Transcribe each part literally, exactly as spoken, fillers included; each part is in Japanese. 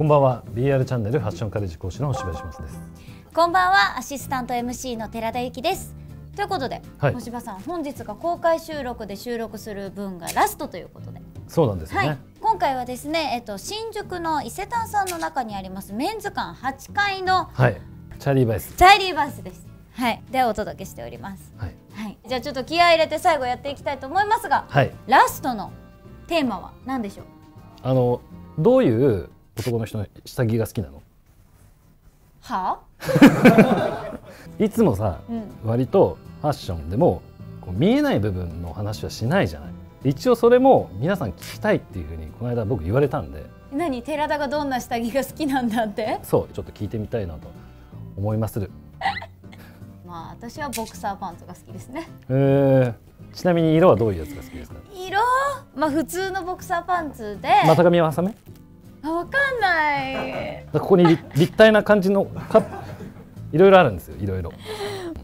こんばんは。 ビーアール チャンネルファッションカレッジ講師の星葉芳正です。こんばんは。アシスタント エムシー の寺田由紀です。ということで、はい、星葉さん、本日が公開収録で収録する分がラストということで。そうなんですね、はい、今回はですね、えっと、新宿の伊勢丹さんの中にありますメンズ館はちかいの、はい、チャーリーバイスチャーリーバイスです、はい、でお届けしております、はいはい、じゃあちょっと気合い入れて最後やっていきたいと思いますが、はい、ラストのテーマは何でしょう。あのどういう男の人の下着が好きなの？はあ？いつもさ、うん、割とファッションでもこう見えない部分の話はしないじゃない。一応それも皆さん聞きたいっていうふうにこの間僕言われたんで。何？寺田がどんな下着が好きなんだって？そう、ちょっと聞いてみたいなと思いまする。まあ私はボクサーパンツが好きですね。えー、ちなみに色はどういうやつが好きですか？色？まあ普通のボクサーパンツで。股上は挟め？あ、わかんない。ここに立体な感じのかいろいろあるんですよ。いろいろ。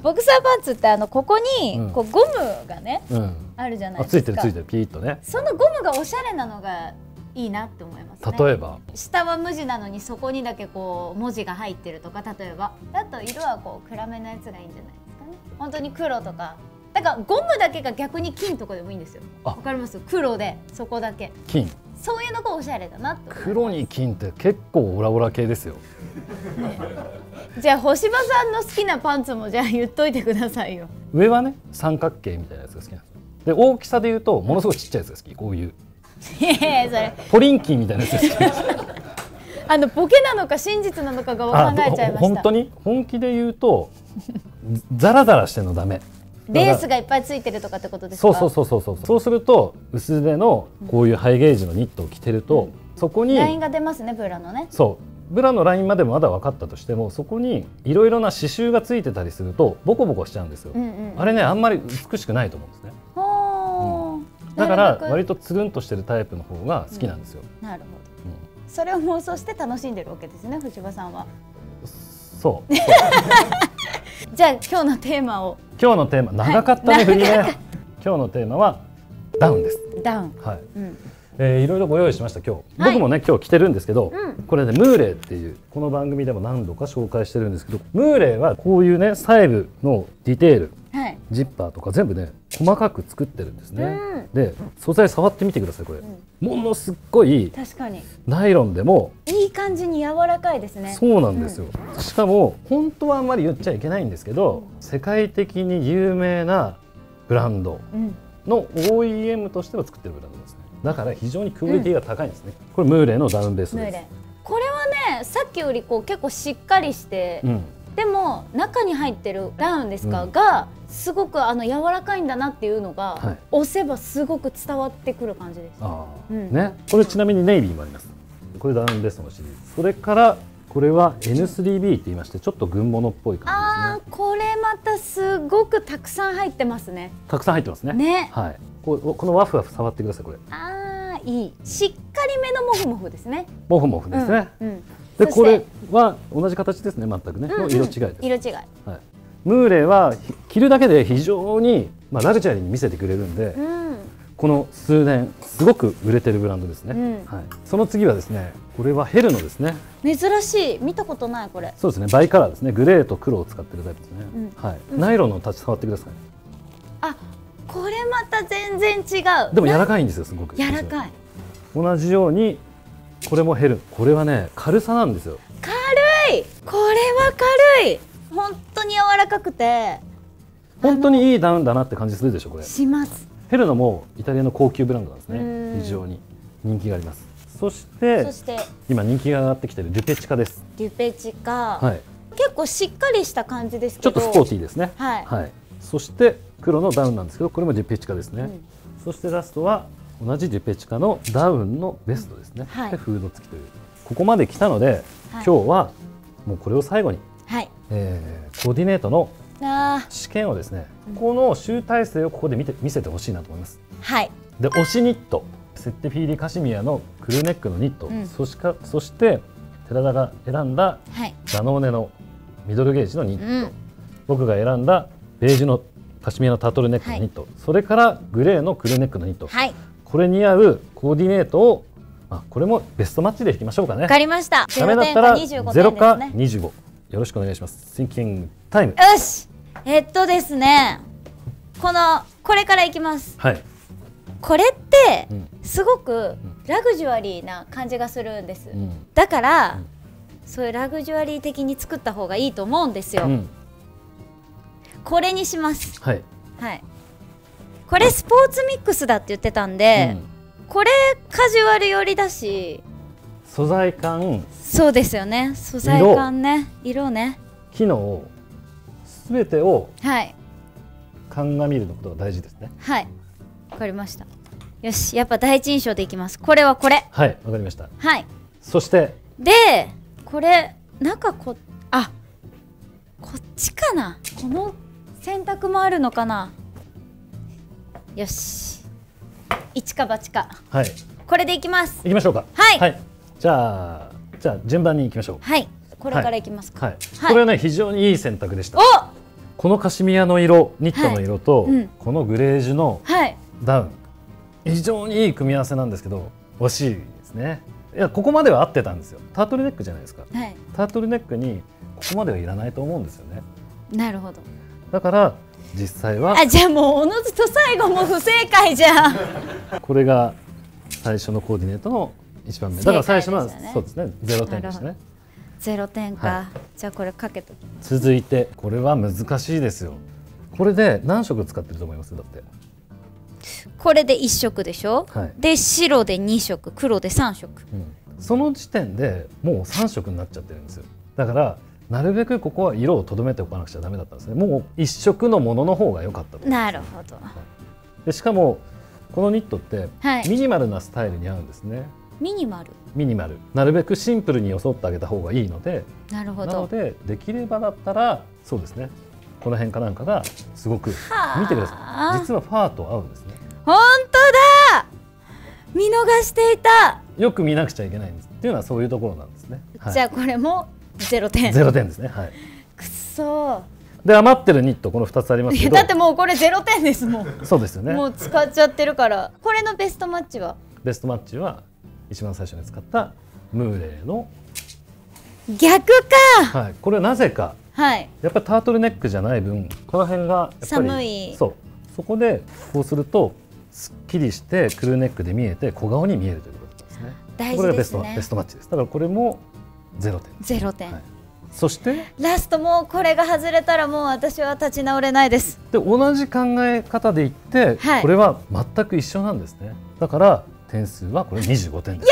ボクサーパンツってあのここに、うん、こうゴムがね、うん、あるじゃないですか。ついてるついてるピーッとね。そのゴムがおしゃれなのがいいなって思います、ね。例えば。下は無地なのにそこにだけこう文字が入ってるとか、例えば。あと色はこう暗めのやつがいいんじゃないですかね。本当に黒とか。だからゴムだけが逆に金とかでもいいんですよ。わかります？黒でそこだけ。金。そういうのがおしゃれだなって。黒に金って結構オラオラ系ですよ。ね、じゃあ星葉さんの好きなパンツもじゃあ言っといてくださいよ。上はね三角形みたいなやつが好きなんですよ。で大きさで言うとものすごいちっちゃいやつが好き。こういう。いやいやそれ。ポリンキーみたいなやつが好き。あのボケなのか真実なのかが考えちゃいました。本当に本気で言うとザラザラしてるのダメ。レースがいっぱいついてるとかってことですか。そうそうそうそうそう。そうすると薄手のこういうハイゲージのニットを着てると、うん、そこにラインが出ますね、ブラのね。そう、ブラのラインまでもまだ分かったとしても、そこにいろいろな刺繍がついてたりするとボコボコしちゃうんですよ。うんうん、あれねあんまり美しくないと思うんですね。うん、だから割とつるんとしてるタイプの方が好きなんですよ。うん、なるほど。うん、それを妄想して楽しんでるわけですね、藤葉さんは。そう。そうじゃあ今日のテーマを。今日のテーマ長かったね、振りね。今日のテーマはダウンです。ダウン。はい。ええいろいろご用意しました今日。僕もね今日着てるんですけど、これねムーレーっていうこの番組でも何度か紹介してるんですけど、ムーレーはこういうね細部のディテール、ジッパーとか全部ね細かく作ってるんですね。で素材触ってみてくださいこれ。ものすっごい確かにナイロンでもいい感じに柔らかいですね。そうなんですよ。しかも本当はあんまり言っちゃいけないんですけど、世界的に有名なブランドの オーイーエム としては作ってるブランドですね。だから非常にクオリティが高いんですね。うん、これムーレーのダウンベースです。これはねさっきよりこう結構しっかりして、うん、でも中に入ってるダウンですか、うん、がすごくあの柔らかいんだなっていうのが、はい、押せばすごく伝わってくる感じです。あー、うん、ね、これちなみにネイビーもあります。これダウンベースのシリーズ。それからこれは エヌスリービー って言いまして、ちょっと軍物っぽい感じですね。あー、これまたすごくたくさん入ってますね。たくさん入ってますね。ね、はい。こう、このワフワフ触ってくださいこれ。あー、いい。しっかりめのモフモフですね。モフモフですね。うんうん、でこれは同じ形ですね、全くね。の色違いです。うんうん、色違い。はい。ムーレは着るだけで非常にまあラグジュアリーに見せてくれるんで、うん、この数年すごく売れてるブランドですね。うん、はい。その次はですね、これはヘルノですね。珍しい、見たことないこれ。そうですね、バイカラーですね。グレーと黒を使ってるタイプですね。うん、はい。うん、ナイロンのタッチ触ってください。あ。これまた全然違う。でも柔らかいんですよ、すごく柔らかい。同じようにこれもヘル。これはね軽さなんですよ。軽い。これは軽い。本当に柔らかくて本当にいいダウンだなって感じするでしょこれ。します。ヘルのもイタリアの高級ブランドなんですね。非常に人気があります。そしてそして今人気が上がってきているデュペチカです。デュペチカ、はい、結構しっかりした感じですけどちょっとスポーティーですね。はい、はい。そして黒のダウンなんですけど、これもデュペチカですね。うん、そしてラストは同じデュペチカのダウンのベストですね。うん、はい、でフード付きという。ここまで来たので、はい、今日はもうこれを最後に、はい、えー、コーディネートの試験をですね、うん、この集大成をここで見て見せてほしいなと思います。はい。で推しニット、セッテフィーリカシミヤのクルーネックのニット、うん、そしかそして寺田が選んだダノーネのミドルゲージのニット、うん、僕が選んだベージュのカシミヤのタートルネックのニット、はい、それからグレーのクルーネックのニット、はい、これに合うコーディネートをあ、これもベストマッチでいきましょうかね。わかりました。ダメだったらゼロかにじゅうご、よろしくお願いします。Thinking time。よし、えっとですね、このこれからいきます。はい。これってすごくラグジュアリーな感じがするんです。うん、だから、うん、そういうラグジュアリー的に作った方がいいと思うんですよ。うん、これにします。はい。はい。これスポーツミックスだって言ってたんで、うん、これカジュアル寄りだし、素材感、そうですよね、素材感ね、色、 色ね、機能、すべてを鑑みるのことが大事ですね。はい、わかりました。よし、やっぱ第一印象でいきます。これはこれ、はい、わかりました。はい、そしてでこれ中、こあこっちかな、この選択もあるのかな。よし、一か八か、はい、これでいきます。いきましょうか。はい、はい、じゃあ、じゃあ順番にいきましょう。はい、これからいきますか。はい、これはね、非常にいい選択でした。このカシミヤの色、ニットの色と、はい、うん、このグレージュのダウン、はい、非常にいい組み合わせなんですけど、惜しいですね。いや、ここまでは合ってたんですよ。タートルネックじゃないですか。はい、タートルネックにここまではいらないと思うんですよね。なるほど。だから。実際はあ、じゃあもうおのずと最後も不正解じゃんこれが最初のコーディネートの一番目、ね、だから最初のそうですね、ゼロてんでしたね。ゼロてんか、はい、じゃあこれかけときます。続いてこれは難しいですよ。これで何色使ってると思います？だってこれでいっしょくでしょ、はい、で白でにしょく、黒でさんしょく、うん、その時点でもうさんしょくになっちゃってるんですよ。だからなるべくここは色をとどめておかなくちゃダメだったんですね。もう一色のものの方が良かったと。なるほど。でしかもこのニットってミニマルなスタイルに合うんですね。はい、ミニマル。ミニマル。なるべくシンプルに装ってあげた方がいいので。なるほど。なのでできればだったらそうですね。この辺かなんかがすごく見てください。実はファーと合うんですね。本当だ。見逃していた。よく見なくちゃいけないんです。っていうのはそういうところなんですね。はい、じゃあこれも。ゼロ点。ゼロ点ですね。はい。くそ。で余ってるニットこのふたつありますけど。だってもうこれゼロ点ですもん。そうですよね。もう使っちゃってるから。これのベストマッチは？ベストマッチは一番最初に使ったムーレーの逆か。はい。これはなぜか。はい。やっぱりタートルネックじゃない分この辺がやっぱり寒い。そう。そこでこうするとすっきりしてクルーネックで見えて小顔に見えるということですね。大事ですね。これがベストベストマッチです。だからこれも。ゼロ点。ゼロ点。そしてラストもうこれが外れたらもう私は立ち直れないです。で同じ考え方でいって、はい、これは全く一緒なんですね。だから点数はこれにじゅうごてんです。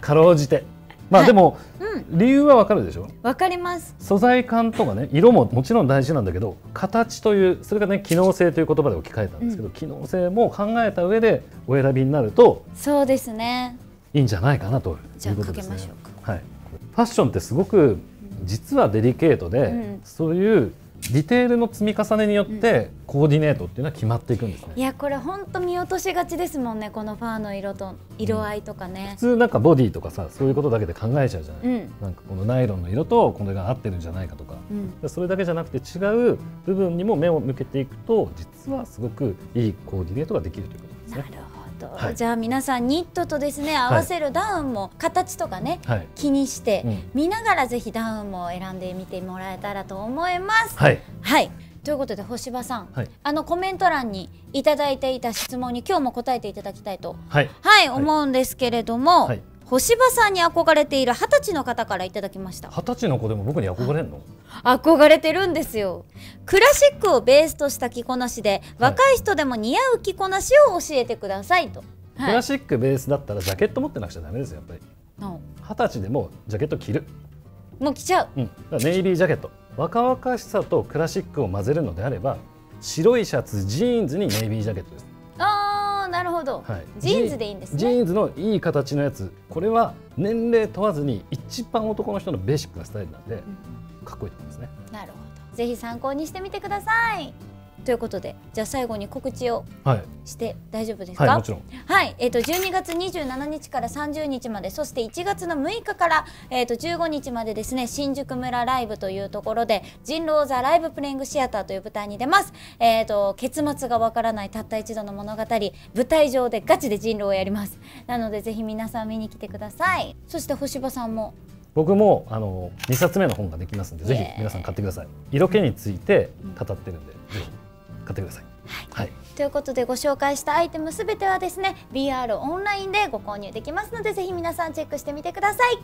かろうじて。まあ、はい、でも、うん、理由はわかるでしょ。わかります。素材感とかね、色ももちろん大事なんだけど、形というそれがね機能性という言葉で置き換えたんですけど、うん、機能性も考えた上でお選びになるとそうですね。いいんじゃないかなということですね。じゃあかけましょうか。はい、ファッションってすごく実はデリケートで、うん、そういうディテールの積み重ねによってコーディネートっていうのは決まっていくんですね。いやこれ本当見落としがちですもんね。このファーの色と色合いとかね、うん、普通なんかボディとかさそういうことだけで考えちゃうじゃない、うん、なんかこのナイロンの色とこれが合ってるんじゃないかとか、うん、それだけじゃなくて違う部分にも目を向けていくと実はすごくいいコーディネートができるということですね。なるほど。はい、じゃあ皆さんニットとですね合わせるダウンも形とかね、はい、気にして、うん、見ながらぜひダウンも選んでみてもらえたらと思います。はい、はい、ということで干場さん、はい、あのコメント欄にいただいていた質問に今日も答えていただきたいと、はいはい、思うんですけれども、はい、干場さんに憧れている二十歳の方からいただきました。二十歳の子でも僕に憧れるの？憧れてるんですよ。クラシックをベースとした着こなしで若い人でも似合う着こなしを教えてくださいと、はい、クラシックベースだったらジャケット持ってなくちゃダメですよやっぱり。二十歳でもジャケット着る、もう着ちゃう、うん、ネイビージャケット、若々しさとクラシックを混ぜるのであれば白いシャツジーンズにネイビージャケットです。あーなるほど、はい、ジーンズでいいんですね。ジーンズのいい形のやつ、これは年齢問わずに一番男の人のベーシックなスタイルなんで、うん、かっこいいと思いますね。なるほど。ぜひ参考にしてみてください。ということで、じゃあ最後に告知をして大丈夫ですか？はい、もちろん。はい、えっとじゅうにがつにじゅうしちにちからさんじゅうにちまで、そしていちがつのむいかからえっとじゅうごにちまでですね、新宿村ライブというところで人狼ザライブプレイングシアターという舞台に出ます。えっと結末がわからないたった一度の物語、舞台上でガチで人狼をやります。なのでぜひ皆さん見に来てください。そして干場さんも。僕もあのにさつめの本ができますんで、ぜひ皆さん買ってください。色気について語ってるんで、ぜひ買ってください。はい、ということでご紹介したアイテムすべてはですね ビーアール オンラインでご購入できますので、ぜひ皆さんチェックしてみてください。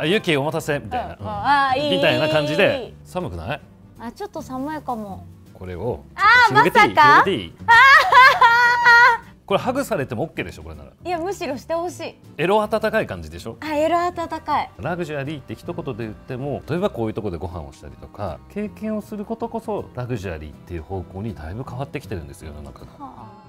あ、ゆきお待たせみたいな、みたいな感じで、寒くない？あ、ちょっと寒いかも。これをあ、まさか。これハグされても OK でしょ、これなら。いや、むしろしてほしい。エロ温かい感じでしょ。あ、エロ温かい。ラグジュアリーって一言で言っても、例えばこういうところでご飯をしたりとか、経験をすることこそラグジュアリーっていう方向にだいぶ変わってきてるんですよ、世の中が。はあ。